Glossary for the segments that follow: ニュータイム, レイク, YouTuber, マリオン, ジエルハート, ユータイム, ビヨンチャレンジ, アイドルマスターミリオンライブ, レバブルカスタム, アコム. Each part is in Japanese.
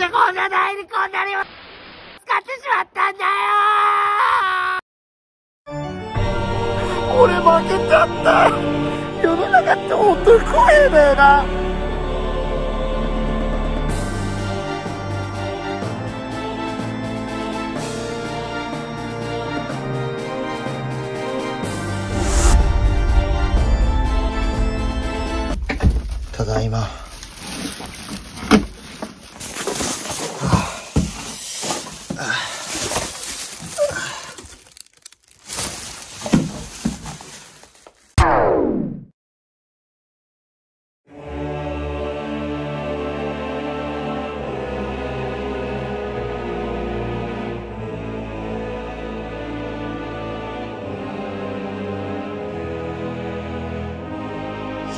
でこんな代理こんなにも使ってしまったんだよ。俺負けちゃった。世の中って本当に怖えんだよな。ただいま。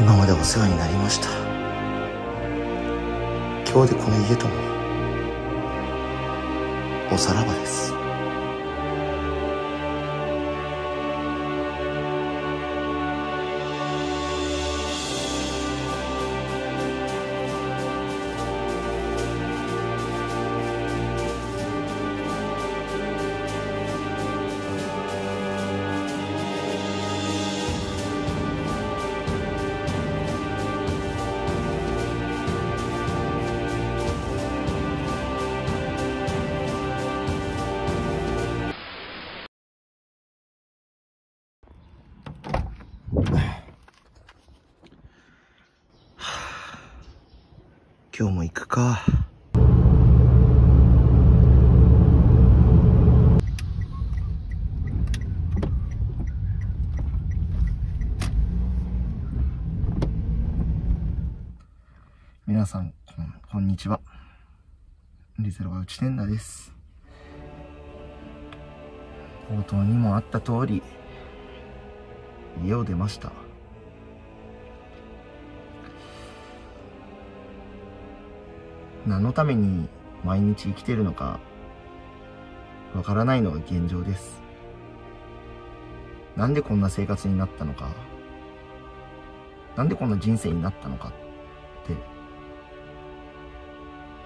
今までお世話になりました。今日でこの家ともおさらばです。今日も行くか。皆さんこんにちは。リゼロが内天田です。冒頭にもあった通り家を出ました。何のために毎日生きてるのかわからないのが現状です。なんでこんな生活になったのか、なんでこんな人生になったのかって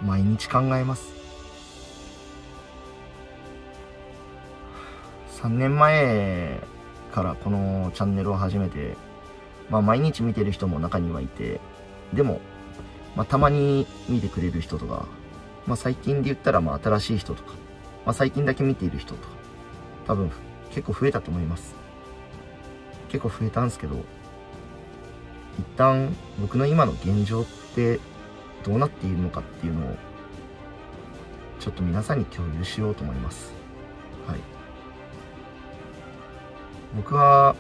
毎日考えます。3年前からこのチャンネルを始めて、毎日見てる人も中にはいて、でもたまに見てくれる人とか、最近で言ったら新しい人とか、最近だけ見ている人とか、多分結構増えたと思います。結構増えたんですけど、一旦僕の今の現状ってどうなっているのかっていうのを、ちょっと皆さんに共有しようと思います。はい。僕は、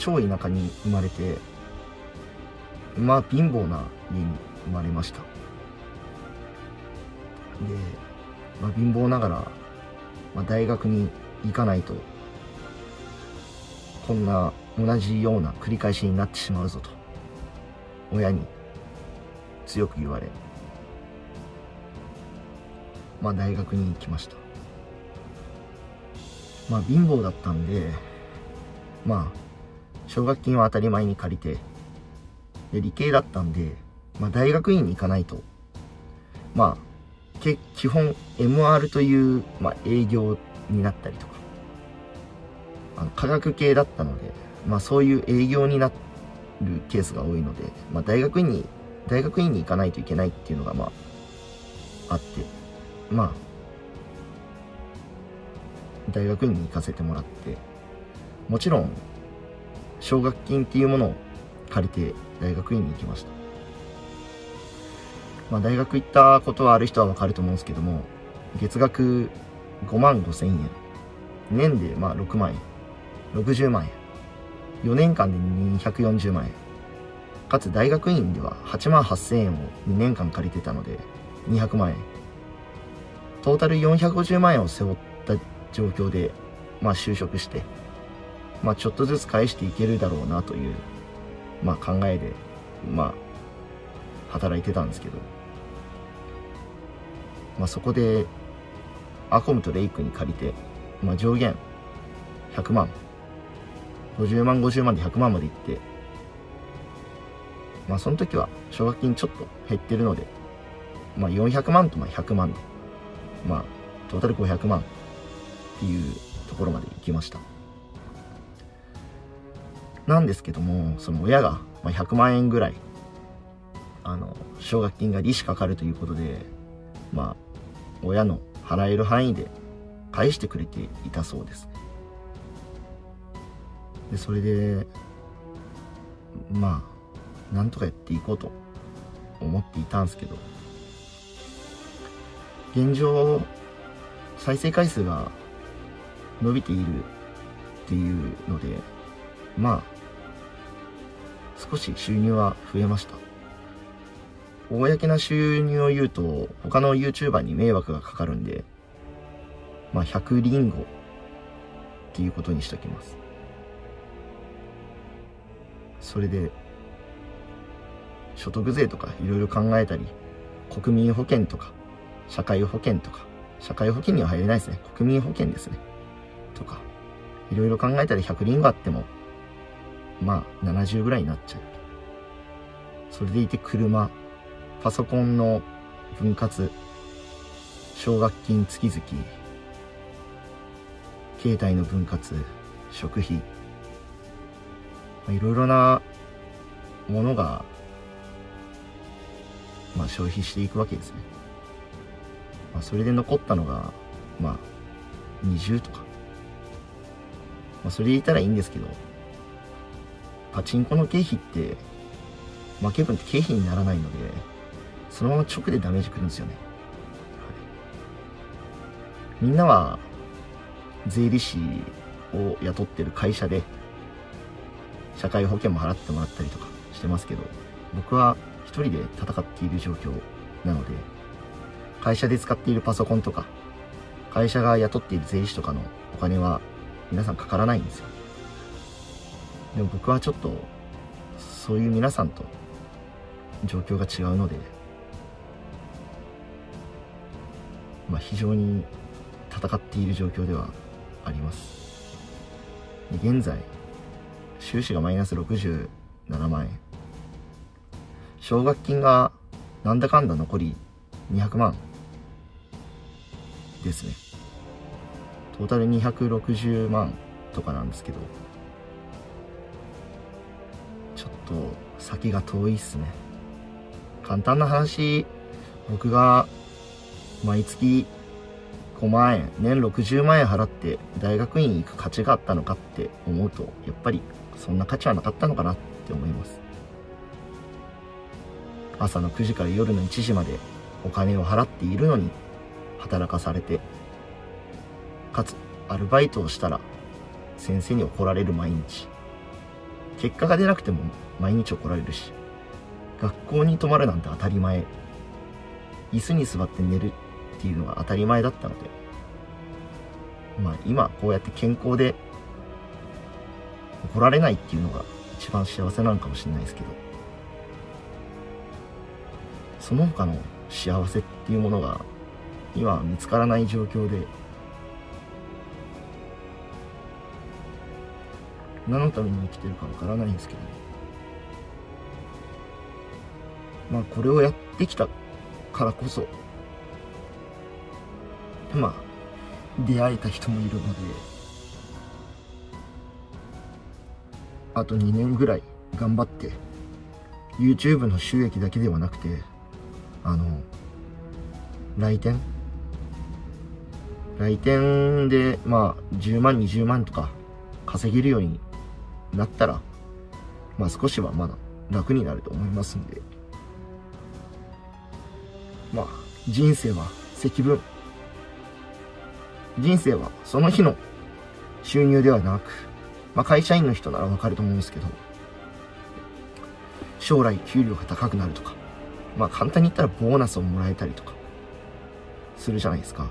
超田舎に生まれて、貧乏な家に生まれました。で、貧乏ながら、大学に行かないとこんな同じような繰り返しになってしまうぞと親に強く言われ、大学に行きました。貧乏だったんで、奨学金は当たり前に借りて、で理系だったんで、大学院に行かないと、基本 MR という、営業になったりとか、科学系だったので、そういう営業になるケースが多いので、大学院に行かないといけないっていうのがあって、大学院に行かせてもらって、もちろん奨学金っていうものを借りて大学院に行きました。大学行ったことはある人はわかると思うんですけども、月額5万5千円、年で6万円、60万円、4年間で240万円、かつ大学院では8万8千円を2年間借りてたので200万円、トータル450万円を背負った状況で、就職して、ちょっとずつ返していけるだろうなという考えで、働いてたんですけど、そこでアコムとレイクに借りて、上限100万、50万、50万で100万までいって、その時は奨学金ちょっと減ってるので、まあ、400万とまあ100万で、まあ、トータル500万っていうところまで行きました。なんですけども、その親が100万円ぐらい奨学金が利子かかるということで、まあ、親の払える範囲で返してくれていたそうですね。でそれでまあなんとかやっていこうと思っていたんですけど、現状再生回数が伸びているっていうので、まあ少し収入は増えました。公な収入を言うと他の YouTuber に迷惑がかかるんで、まあ100リンゴっていうことにしときます。それで所得税とかいろいろ考えたり、国民保険とか社会保険とか、社会保険には入れないですね、国民保険ですねとかいろいろ考えたら100リンゴあってもまあ70ぐらいになっちゃう。それでいて車、パソコンの分割、奨学金月々、携帯の分割、食費、いろいろなものが、まあ、消費していくわけですね。まあ、それで残ったのが、まあ、20とか。まあ、それでいたらいいんですけど、パチンコの経費って、負け分って経費にならないので、そのまま直でダメージくるんですよね。はい、みんなは、税理士を雇ってる会社で、社会保険も払ってもらったりとかしてますけど、僕は一人で戦っている状況なので、会社で使っているパソコンとか、会社が雇っている税理士とかのお金は皆さんかからないんですよ。でも僕はちょっと、そういう皆さんと状況が違うので、まあ非常に戦っている状況ではあります。で現在、収支がマイナス67万円。奨学金がなんだかんだ残り200万ですね。トータル260万とかなんですけど、ちょっと先が遠いっすね。簡単な話、僕が毎月5万円、年60万円払って大学院行く価値があったのかって思うと、やっぱりそんな価値はなかったのかなって思います。朝の9時から夜の1時までお金を払っているのに働かされて、かつアルバイトをしたら先生に怒られる毎日。結果が出なくても毎日怒られるし、学校に泊まるなんて当たり前。椅子に座って寝るっていうのが当たり前だったので、まあ今こうやって健康で怒られないっていうのが一番幸せなのかもしれないですけど、その他の幸せっていうものが今は見つからない状況で、何のために生きてるかわからないんですけど、まあこれをやってきたからこそ、まあ出会えた人もいるので、あと2年ぐらい頑張って YouTube の収益だけではなくて、来店でまあ10万20万とか稼げるようになったら、まあ少しはまだ楽になると思いますんで、まあ人生は積分、人生はその日の収入ではなく、まあ会社員の人ならわかると思うんですけど、将来給料が高くなるとか、まあ簡単に言ったらボーナスをもらえたりとかするじゃないですか。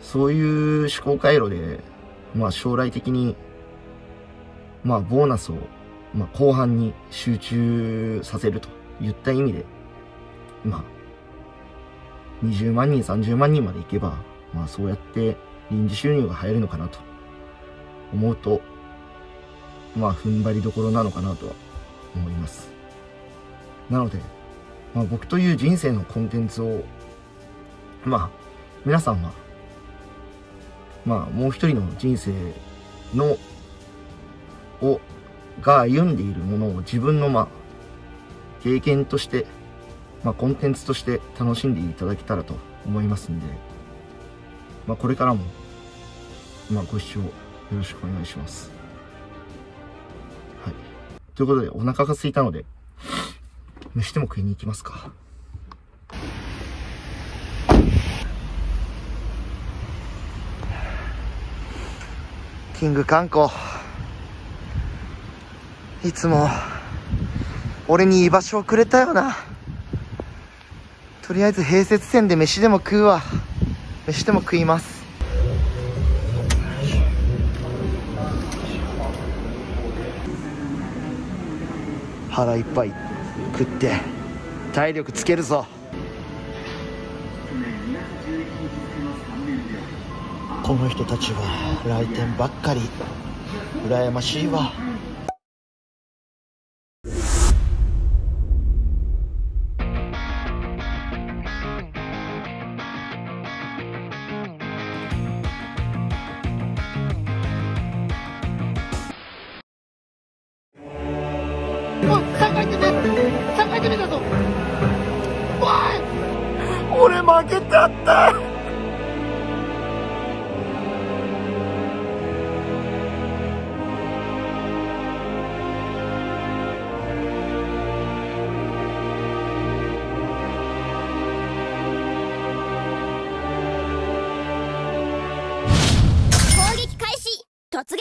そういう思考回路で、まあ将来的に、まあボーナスを、まあ後半に集中させるといった意味で、まあ、20万人、30万人までいけば、まあそうやって臨時収入が入るのかなと思うと、まあ踏ん張りどころなのかなとは思います。なので、まあ、僕という人生のコンテンツを、まあ、皆さんは、まあ、もう一人の人生の、が歩んでいるものを自分の、まあ、経験として、まあ、コンテンツとして楽しんでいただけたらと思いますんで、まあ、これからも、まあ、ご視聴よろしくお願いします。はい。ということで、お腹が空いたので、飯でも食いに行きますか。キング観光。いつも、俺に居場所をくれたよな。とりあえず併設店で飯でも食うわ。飯でも食います。腹いっぱい食って体力つけるぞ。この人たちは来店ばっかり、羨ましいわ。俺負けちゃった。攻撃開始。突撃せよ。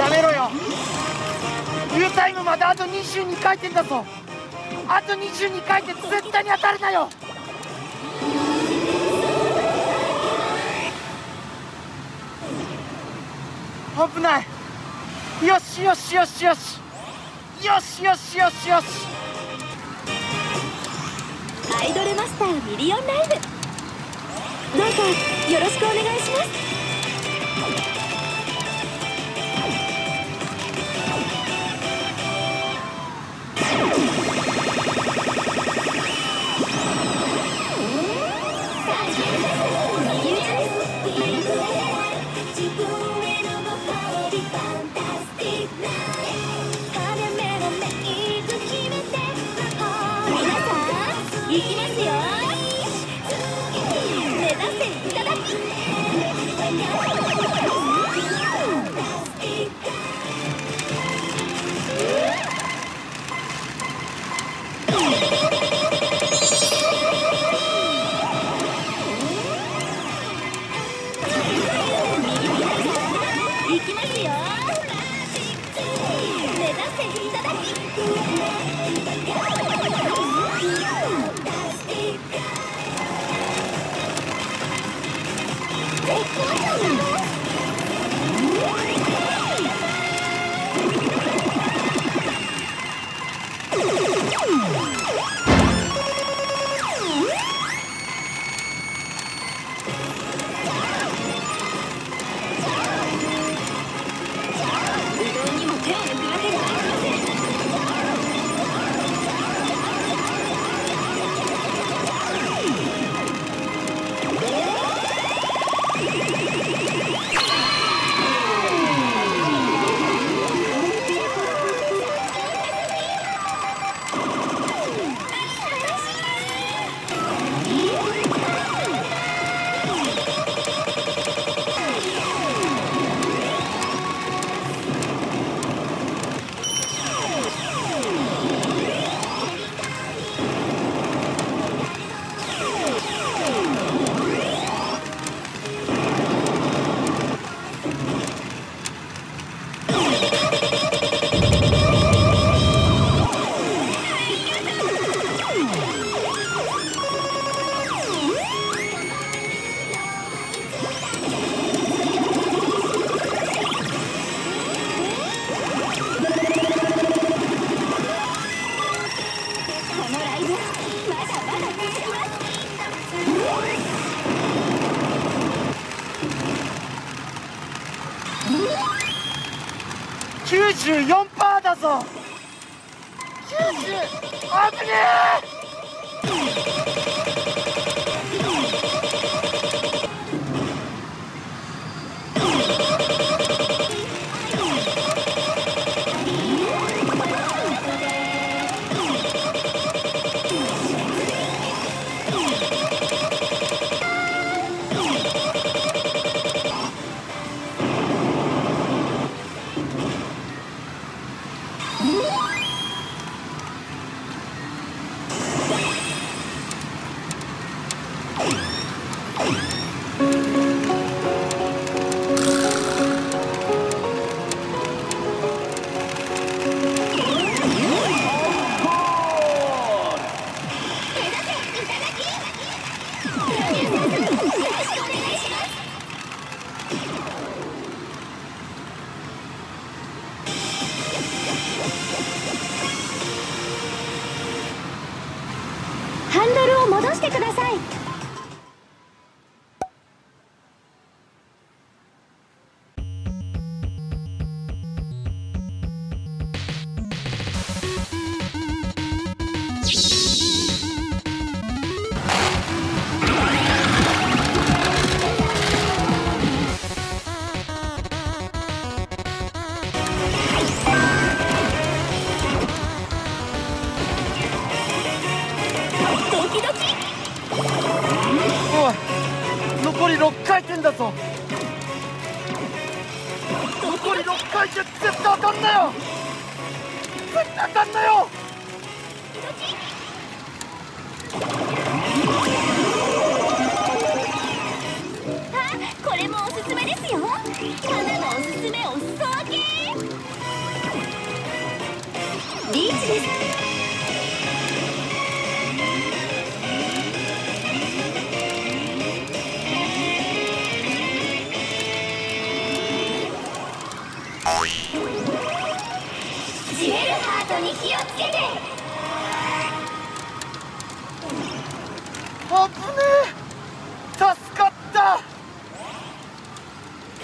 やめろよ。ユータイムまであと22回転だぞ。あと22回転絶対に当たるなよ。危ない。よしよしよしよしよしよしよしよし。アイドルマスターミリオンライブ、どうかよろしくお願いします。いきますよ。目指せいただき。いきますよ。目指せいただき。94% だぞ。90、危ねえ。ください。ドキドキ。残り6回転だぞ。残り6回転、絶対当たんなよ。絶対当たんなよ。あ、これもおすすめですよ。花のおすすめお裾分け。リーチです。ジエルハートに気をつけて。あぶねえ、助かった。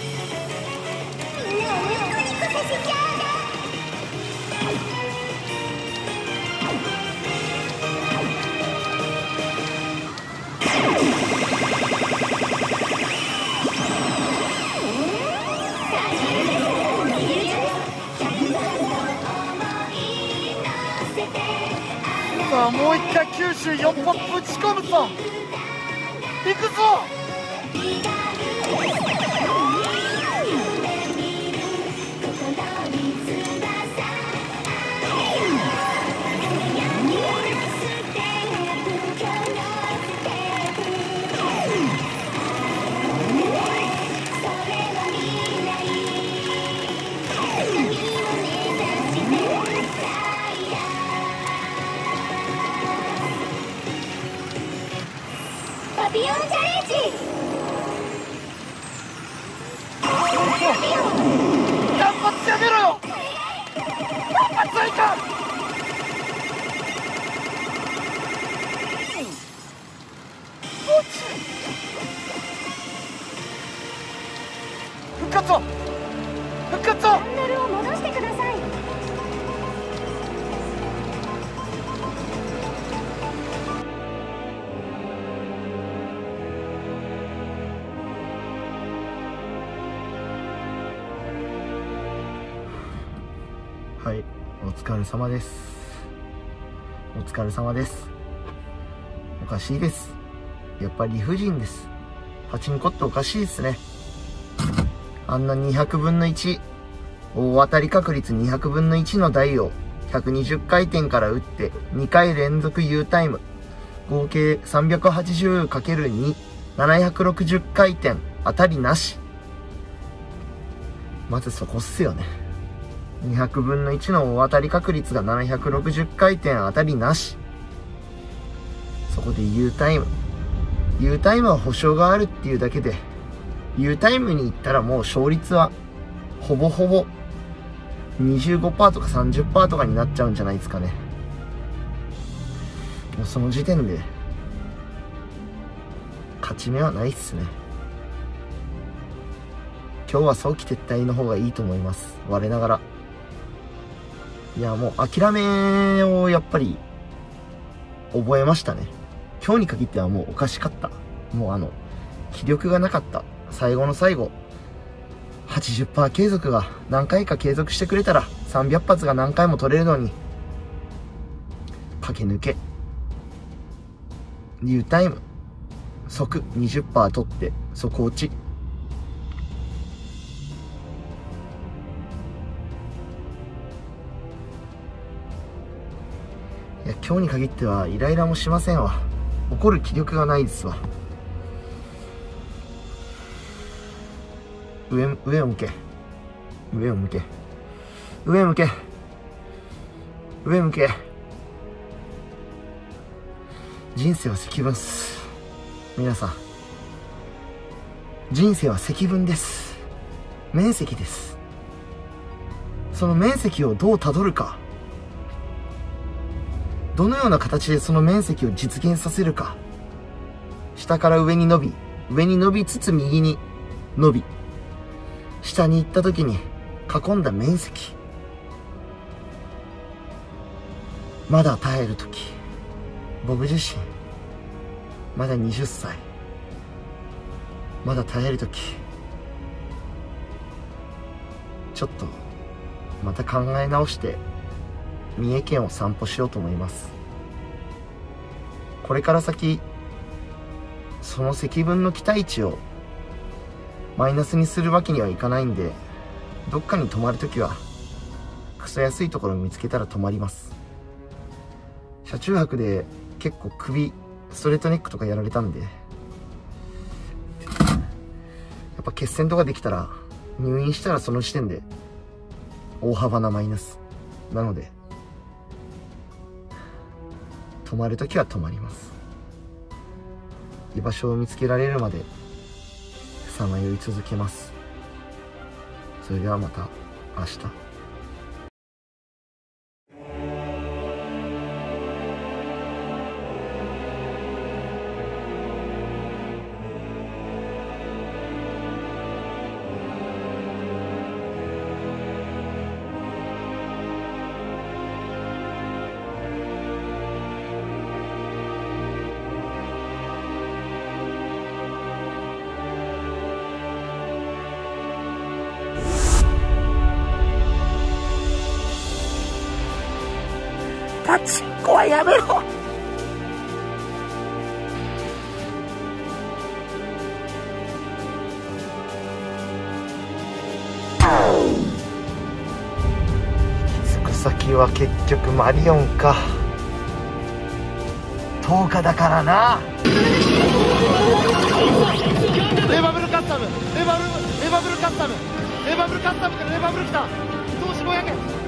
ねえねえ、ニコニコさせちゃうが。もう一回94本ぶち込むぞ。いくぞ。ビヨンチャレンジ。断髪やめろよ。断髪はいかん。復活を、復活を。サンダルを戻してください。はい、お疲れ様です。お疲れ様です。おかしいです。やっぱ理不尽です。パチンコっておかしいですね。あんな200分の1、大当たり確率200分の1の台を120回転から打って2回連続 U タイム。合計 380×2、760回転、当たりなし。まずそこっすよね。200分の1の大当たり確率が760回転当たりなし。そこで U タイム。U タイムは保証があるっていうだけで、U タイムに行ったらもう勝率はほぼほぼ 25% とか 30% とかになっちゃうんじゃないですかね。もうその時点で勝ち目はないっすね。今日は早期撤退の方がいいと思います。我ながら。いや、もう諦めをやっぱり覚えましたね。今日に限ってはもうおかしかった。もう気力がなかった。最後の最後、80% 継続が何回か継続してくれたら300発が何回も取れるのに、駆け抜け、ニュータイム、即 20% 取って即落ち。いや、今日に限ってはイライラもしませんわ。怒る気力がないですわ。上を向け、上を向け、上向け、上向け。人生は積分っす。皆さん、人生は積分です。面積です。その面積をどうたどるか、どのような形でその面積を実現させるか。下から上に伸び、上に伸びつつ右に伸び、下に行った時に囲んだ面積。まだ耐える時、僕自身まだ20歳、まだ耐える時、ちょっとまた考え直して三重県を散歩しようと思います。これから先、その積分の期待値をマイナスにするわけにはいかないんで、どっかに泊まるときはクソ安いところを見つけたら泊まります。車中泊で結構首ストレートネックとかやられたんで、やっぱ血栓とかできたら、入院したらその時点で大幅なマイナスなので、泊まるときは泊まります。居場所を見つけられるまでさまよい続けます。それではまた明日。パチンコはやめろ。気づく先は結局マリオンか10日だからな。レバブルカスタム、レバブルカスタムからレバブル来た。投資500円。